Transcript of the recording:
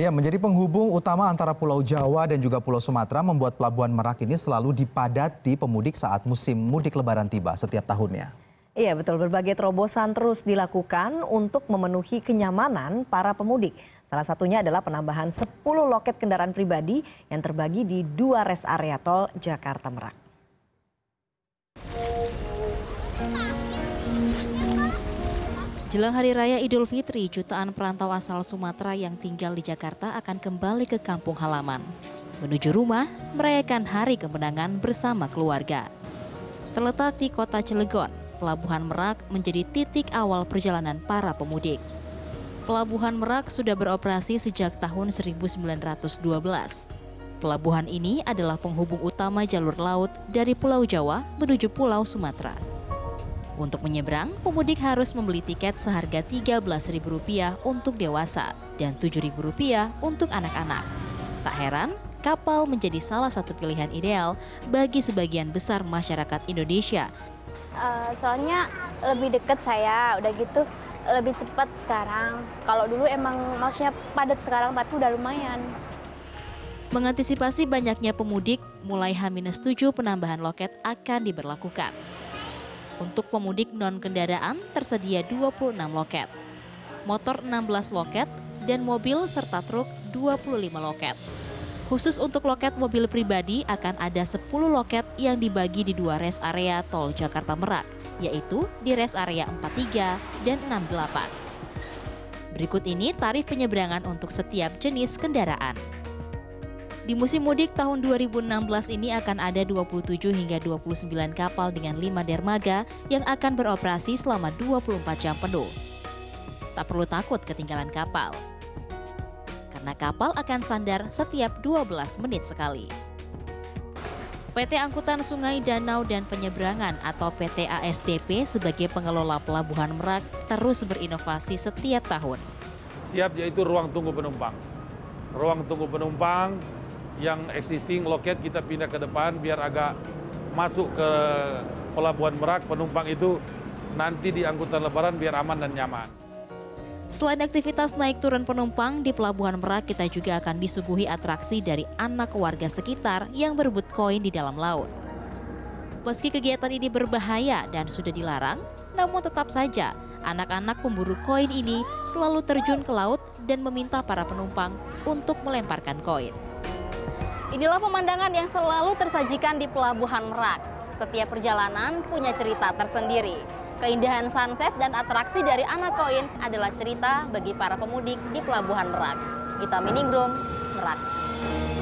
Ya, menjadi penghubung utama antara Pulau Jawa dan juga Pulau Sumatera membuat Pelabuhan Merak ini selalu dipadati pemudik saat musim mudik Lebaran tiba setiap tahunnya. Iya betul, berbagai terobosan terus dilakukan untuk memenuhi kenyamanan para pemudik. Salah satunya adalah penambahan 10 loket kendaraan pribadi yang terbagi di 2 rest area tol Jakarta Merak. Jelang Hari Raya Idul Fitri, jutaan perantau asal Sumatera yang tinggal di Jakarta akan kembali ke kampung halaman. Menuju rumah, merayakan hari kemenangan bersama keluarga. Terletak di kota Cilegon, Pelabuhan Merak menjadi titik awal perjalanan para pemudik. Pelabuhan Merak sudah beroperasi sejak tahun 1912. Pelabuhan ini adalah penghubung utama jalur laut dari Pulau Jawa menuju Pulau Sumatera. Untuk menyeberang, pemudik harus membeli tiket seharga Rp13.000 untuk dewasa dan Rp7.000 untuk anak-anak. Tak heran, kapal menjadi salah satu pilihan ideal bagi sebagian besar masyarakat Indonesia. Soalnya lebih dekat saya, udah gitu lebih cepat sekarang. Kalau dulu emang maksudnya padat sekarang, tapi udah lumayan. Mengantisipasi banyaknya pemudik, mulai H-7 penambahan loket akan diberlakukan. Untuk pemudik non-kendaraan tersedia 26 loket, motor 16 loket, dan mobil serta truk 25 loket. Khusus untuk loket mobil pribadi akan ada 10 loket yang dibagi di 2 rest area tol Jakarta Merak, yaitu di rest area 43 dan 68. Berikut ini tarif penyeberangan untuk setiap jenis kendaraan. Di musim mudik tahun 2016 ini akan ada 27 hingga 29 kapal dengan 5 dermaga yang akan beroperasi selama 24 jam penuh. Tak perlu takut ketinggalan kapal, karena kapal akan sandar setiap 12 menit sekali. PT Angkutan Sungai, Danau, dan Penyeberangan atau PT ASDP sebagai pengelola Pelabuhan Merak terus berinovasi setiap tahun. Siap, yaitu ruang tunggu penumpang. Ruang tunggu penumpang yang existing loket kita pindah ke depan biar agak masuk ke Pelabuhan Merak, penumpang itu nanti di angkutan lebaran biar aman dan nyaman. Selain aktivitas naik turun penumpang, di Pelabuhan Merak kita juga akan disuguhi atraksi dari anak warga sekitar yang berebut koin di dalam laut. Meski kegiatan ini berbahaya dan sudah dilarang, namun tetap saja anak-anak pemburu koin ini selalu terjun ke laut dan meminta para penumpang untuk melemparkan koin. Inilah pemandangan yang selalu tersajikan di Pelabuhan Merak. Setiap perjalanan punya cerita tersendiri. Keindahan sunset dan atraksi dari anak koin adalah cerita bagi para pemudik di Pelabuhan Merak. Kita Meningrum, Merak.